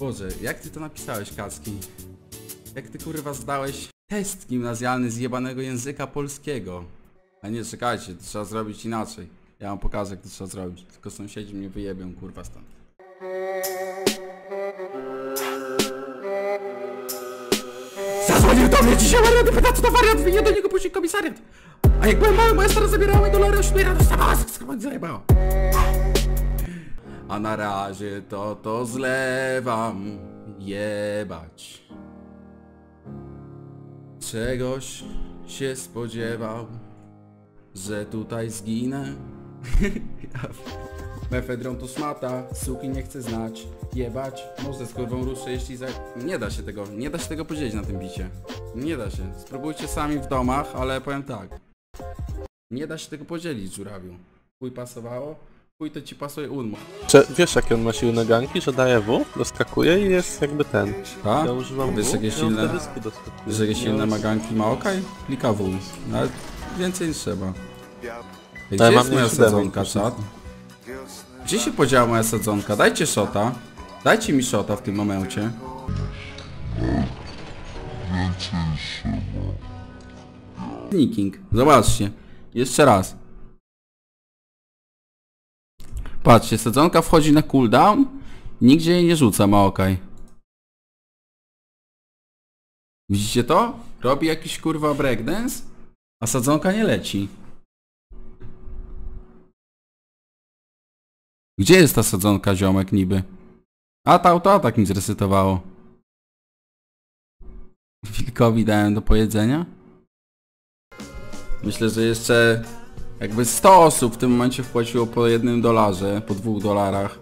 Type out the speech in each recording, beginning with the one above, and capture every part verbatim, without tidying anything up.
Boże, jak ty to napisałeś, Kacki? Jak ty kurwa zdałeś test gimnazjalny z jebanego języka polskiego? A nie, czekajcie, to trzeba zrobić inaczej. Ja wam pokażę, jak to trzeba zrobić. Tylko sąsiedzi mnie wyjebią kurwa stąd. Zadzwonił do mnie dzisiaj wariat i pyta, co to wariat, wyje do niego później komisariat. A jak byłem mały, moja stara zabierała i dolary, ośmiu rano wstawała, skarbać zajebała. A na razie to to zlewam jebać. Czegoś się spodziewał, że tutaj zginę. Mefedron to szmata, suki nie chcę znać. Jebać, może z kurwą ruszę, jeśli za... Nie da się tego, nie da się tego podzielić na tym bicie. Nie da się, spróbujcie sami w domach, ale powiem tak. Nie da się tego podzielić, żurawiu. Chuj pasowało? Chuj to ci pasuje unmo. Czy wiesz, jakie on ma silne ganki, że daje W, doskakuje i jest jakby ten. A? Ja używam wiesz, jakie silne, wiesz, jakie silne ma ganki Maokai? Klika W, ale więcej nie trzeba. Gdzie ale jest moja sadzonka, czat? Gdzie się podziała moja sadzonka? Dajcie shota. Dajcie mi shota w tym momencie. Sneaking. Zobaczcie. Jeszcze raz. Patrzcie, sadzonka wchodzi na cooldown. Nigdzie jej nie rzuca Maokai. Widzicie to? Robi jakiś kurwa breakdance, a sadzonka nie leci. Gdzie jest ta sadzonka, ziomek, niby? A ta autoatak mi zresetowało. Wilkowi dałem do pojedzenia. Myślę, że jeszcze jakby sto osób w tym momencie wpłaciło po jednym dolarze, po dwóch dolarach,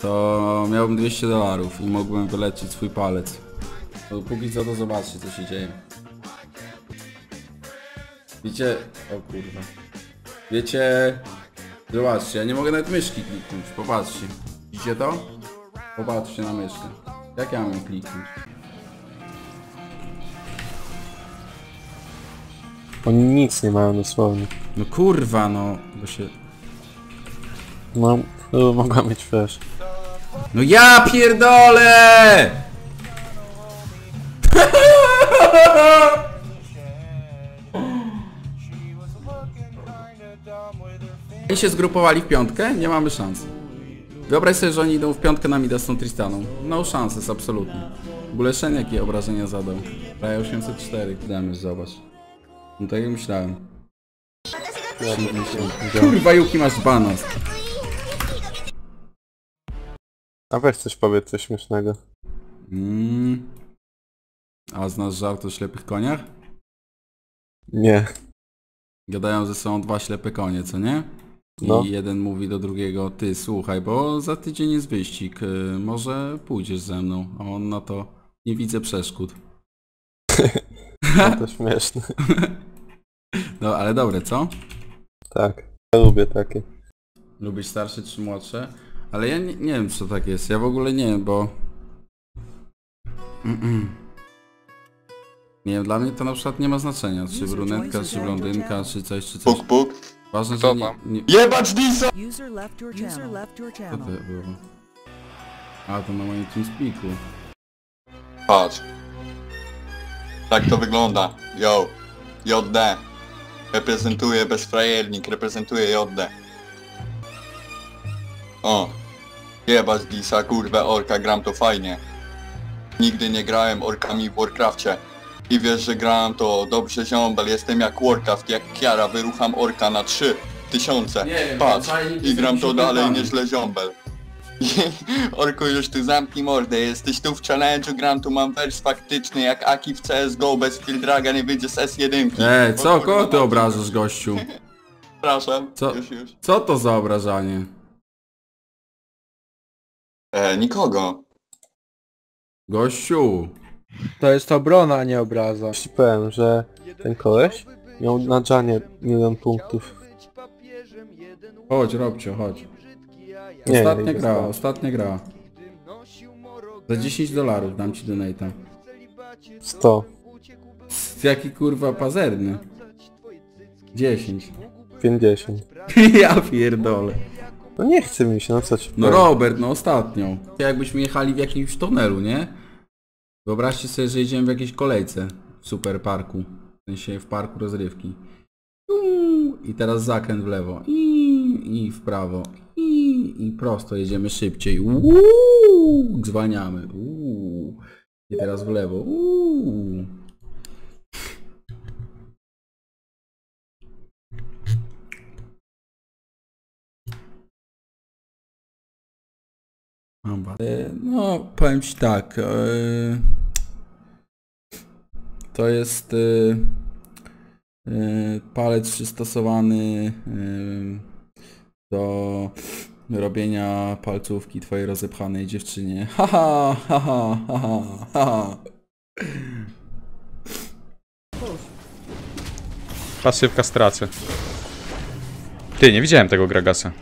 to miałbym dwieście dolarów i mógłbym wyleczyć swój palec. To póki co to zobaczcie, co się dzieje. Wiecie... O kurwa. Wiecie... Zobaczcie, ja nie mogę nawet myszki kliknąć, popatrzcie. Widzicie to? Popatrzcie na myszkę. Jak ja mam ją kliknąć? Oni nic nie mają dosłownie. No kurwa no, bo się... No, no mogła mieć flash. No ja pierdolę! Oni się zgrupowali w piątkę? Nie mamy szans. Wyobraź sobie, że oni idą w piątkę na mida z tą Tristaną. No szans jest absolutnie. W ogóle Szeniak jej obrażenia zadał. Prawie osiemset cztery. Damy, zobacz. No tak jak myślałem. Kurwa, Yuki, masz banas. A weź coś powiedz, coś śmiesznego. Mm. A znasz żart o ślepych koniach? Nie. Gadają ze sobą dwa ślepe konie, co nie? I no. Jeden mówi do drugiego, ty słuchaj, bo za tydzień jest wyścig, yy, może pójdziesz ze mną, a on na to, nie widzę przeszkód. No to śmieszne. No ale dobre, co? Tak, ja lubię takie. Lubisz starsze czy młodsze? Ale ja nie, nie wiem, co tak jest, ja w ogóle nie wiem, bo... Mm -mm. Nie wiem, dla mnie to na przykład nie ma znaczenia, czy brunetka, czy blondynka, czy coś, czy coś. Puk, puk. Ważne, że nie... nie... Jebacz Disa! Co to było? A, to na moim TeamSpeaku. Patrz. Tak to wygląda. Yo. J D. Reprezentuje bezfrajernik, reprezentuje J D. O. Jebacz Disa, kurwa orka, gram to fajnie. Nigdy nie grałem orkami w Warcrafcie. I wiesz, że grałem to dobrze ziombel, jestem jak Warcraft, jak Kiara, wyrucham orka na trzy tysiące. Patrz, i gram to dalej nieźle ziombel. Orku, już ty zamknij mordę, jesteś tu w challenge'u, gram tu, mam wers faktyczny, jak Aki w C S G O, bez Fildraga nie wyjdzie z S jeden. Ej, co, kogo ty obrażasz, gościu? Przepraszam, co, już, już. Co to za obrażanie? E, nikogo. Gościu. To jest obrona, a nie obraza. Jeśli powiem, że ten koleś miał na Janie milion punktów. Chodź, Robcio, chodź. Nie, ostatnia nie gra, gra, ostatnia gra. Za dziesięć dolarów dam ci donate'a. sto. Jaki kurwa pazerny. dziesięć. pięćdziesiąt. Ja pierdolę. No nie chce mi się, no co ci... No Robert, no ostatnią. Jakbyśmy jechali w jakimś tunelu, nie? Wyobraźcie sobie, że jedziemy w jakiejś kolejce w super parku. W sensie w parku rozrywki. I teraz zakręt w lewo. I, i w prawo. I, i prosto jedziemy szybciej. Uuu, zwalniamy. Uuu. I teraz w lewo. Uuu. No, powiem ci tak. To jest palec przystosowany do robienia palcówki twojej rozepchanej dziewczynie. Ha ha ha ha ha ha. Pasywka stracę. Ty, nie widziałem tego Gragasa.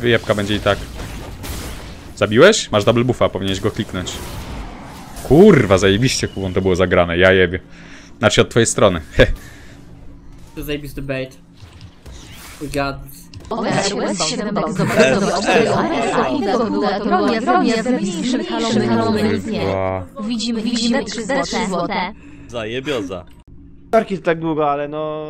Wyjebka będzie i tak. Zabiłeś? Masz double buffa, powinieneś go kliknąć. Kurwa, zajebiście Kubą to było zagrane, ja jebie. Znaczy od twojej strony. To zajebisty bait. We got this. Widzimy, widzimy trzy złote. Zajebioza. Torki to tak długo, ale no...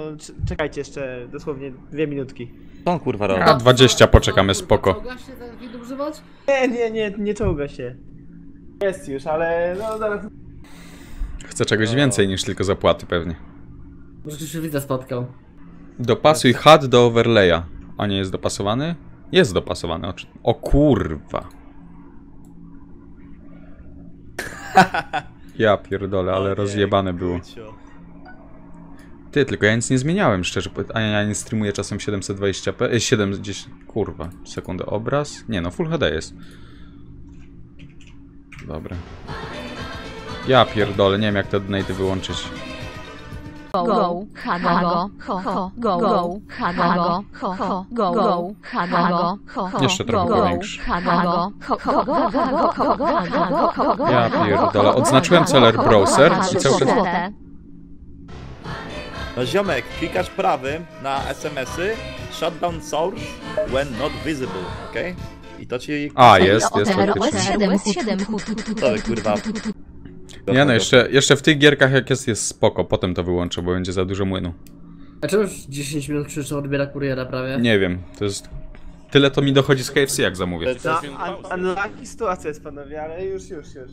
Czekajcie jeszcze dosłownie dwie minutki. On kurwa robi. A dwadzieścia poczekamy, spoko. Czołga się tak widok używać? Nie, nie, nie, nie czołga się. Jest już, ale no zaraz... Chcę czegoś no. Więcej niż tylko zapłaty pewnie. Może się widza spotkał. Dopasuj H U D do overlaya. A nie jest dopasowany? Jest dopasowany. O kurwa. Ja pierdolę, ale rozjebane było. Ty, tylko ja nic nie zmieniałem, szczerze a ja nie streamuję czasem siedemset dwadzieścia p... siedemdziesiąt... kurwa, sekundę, obraz? Nie no, full H D jest. Dobra. Ja pierdolę, nie wiem jak te donaty wyłączyć. Go, go, hago, ho, ho, go, go, hago, ho, ho, go, go, hago, ho, ho, jeszcze trochę powiększy. Ja pierdolę, odznaczyłem Celer Browser i cały czas... No ziomek, klikasz prawym na S M S y, shutdown source when not visible, okej? Okay? I to ci... A, jest, jest faktycznie. To kurwa. Nie no, jeszcze, jeszcze w tych gierkach jak jest, jest spoko, potem to wyłączę, bo będzie za dużo młynu. A czemu już dziesięć minut krzyczy odbiera kuriera prawie? Nie wiem, to jest... Tyle to mi dochodzi z K F C jak zamówię. To jest sytuacja jest panowie, ale już, już, już.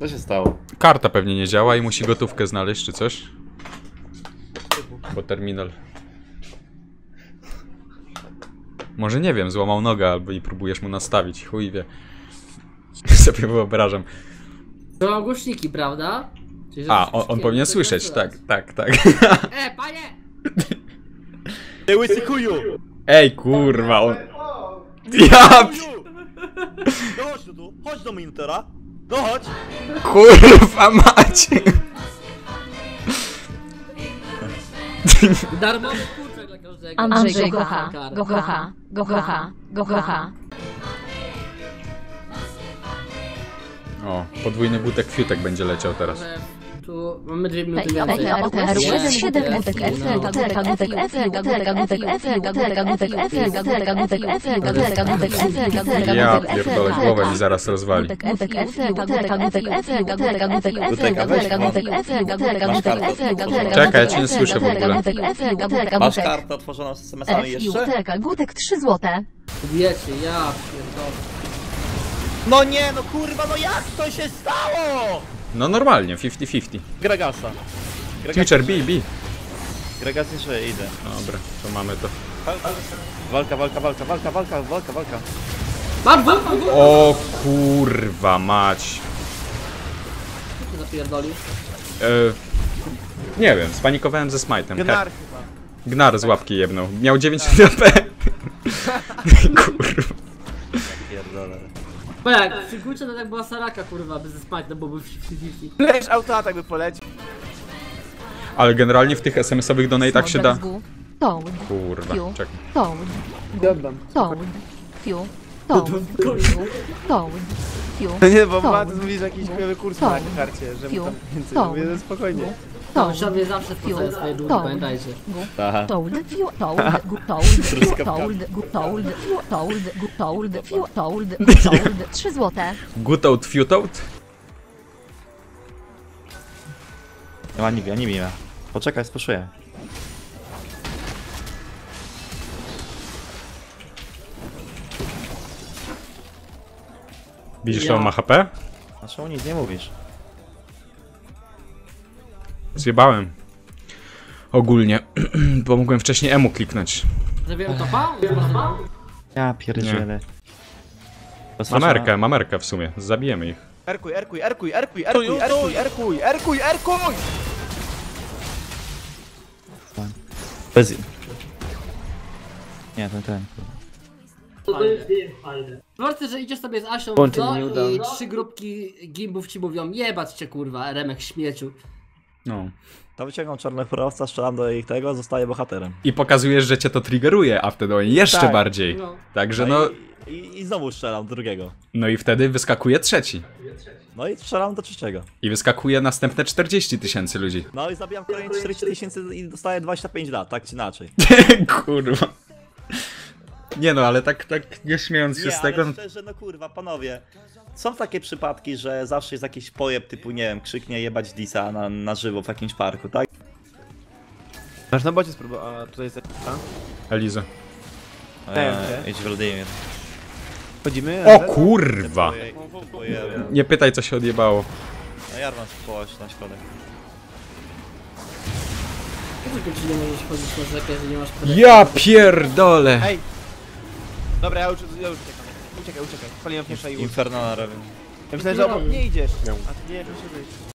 Co się stało? Karta pewnie nie działa i musi gotówkę znaleźć czy coś. Bo terminal. Może nie wiem, złamał nogę albo i próbujesz mu nastawić, chuj wie. Sobie wyobrażam. To mam głośniki, prawda? Czyli, a, on, on powinien słyszeć, tak, tak, tak. E, panie! Ty łysy kuju! Ej, kurwa, on... Ja... Dochodź tu, chodź do monitora. Dochodź! Kurwa macie! Darmowy kurczak dla każdego. Andrzej Gocha, Gocha, Gocha, Gocha. O, podwójny butek fiutek będzie leciał teraz. Tu mamy dwie minuty więcej. Ja pierdolę, głowę mi zaraz rozwali. Czekaj, ja cię nie słyszę w ogóle. Masz kartę otworzoną z S M S ami jeszcze? Gutek trzy złote. Wiecie, ja pierdolę. No nie, no kurwa, no jak to się stało? No normalnie, fifty fifty. Gragasa. Teacher, B, B. Gragas jeszcze idę. Dobra, to mamy to. Walka, walka, walka, walka, walka, walka, walka. Mam, mam, mam, mam. O kurwa mać. Co ty zapierdolisz? Yy, nie wiem, spanikowałem ze smite'em. Gnar chyba. Gnar z łapki jebnął. Miał dziewięć HP. Kurwa. Bo jak, w Szykucie to tak była saraka kurwa, by zespać, no bo był fifty fifty. Lecz autoatak by polecił. Ale generalnie w tych S M S owych donatach się da... Kurwa, czekaj. Dobra. No nie, bo Matt mówi, że jakiś krajowy kurs ma na karcie, że tam więcej. Mówię, że spokojnie. Żołnierze zawsze spłacają swoje długi, pamiętajcie. Trzy złote. Gutold, fiutold? No ani nie anime. Poczekaj, spuszuję. Widzisz, że on ma H P? A czemu nic nie mówisz? Zjebałem. Ogólnie. Bo mogłem wcześniej emu kliknąć. Zrobiłem topa? Ja pierdzielę. Mamerkę, mamerkę w sumie. Zabijemy ich. Erkuj, erkuj, erkuj, erkuj, erkuj, erkuj, erkuj, erkuj, erkuj! Bez... Nie, ten, ten. Zobaczcie, że idziesz sobie z Asią w to i trzy grupki gimbów ci mówią: jebać cię kurwa, remek śmieciu. No. To wyciągam czarnych chorowca, strzelam do ich tego, zostaję bohaterem. I pokazujesz, że cię to triggeruje, a wtedy oni jeszcze tak, bardziej. No. Także no... no... I, i, I znowu strzelam do drugiego. No i wtedy wyskakuje trzeci. No i strzelam do trzeciego. I wyskakuje następne czterdzieści tysięcy ludzi. No i zabijam kolejne czterdzieści tysięcy i dostaję dwadzieścia pięć lat, tak czy inaczej. Kurwa. Nie no, ale tak, tak nie śmiejąc się nie, z tego... Nie, szczerze, no kurwa, panowie, są takie przypadki, że zawsze jest jakiś pojeb typu, nie wiem, krzyknie jebać disa na, na żywo w jakimś parku, tak? Masz na bocie spróbować, a tutaj jest... Eliza. Eee, idź Wladimir. Chodzimy... O kurwa! Nie pytaj, co się odjebało. No Jarman spłaś na środek. Nie możesz chodzić na rzekę, jeżeli nie masz... Ja pierdolę! Dobra, ja już, ja już uciekam. Uciekaj, uciekaj. Spaliłem w i Inferno na robię. Ja myślałem, że obok mnie idziesz. A ty nie, to się wyjść.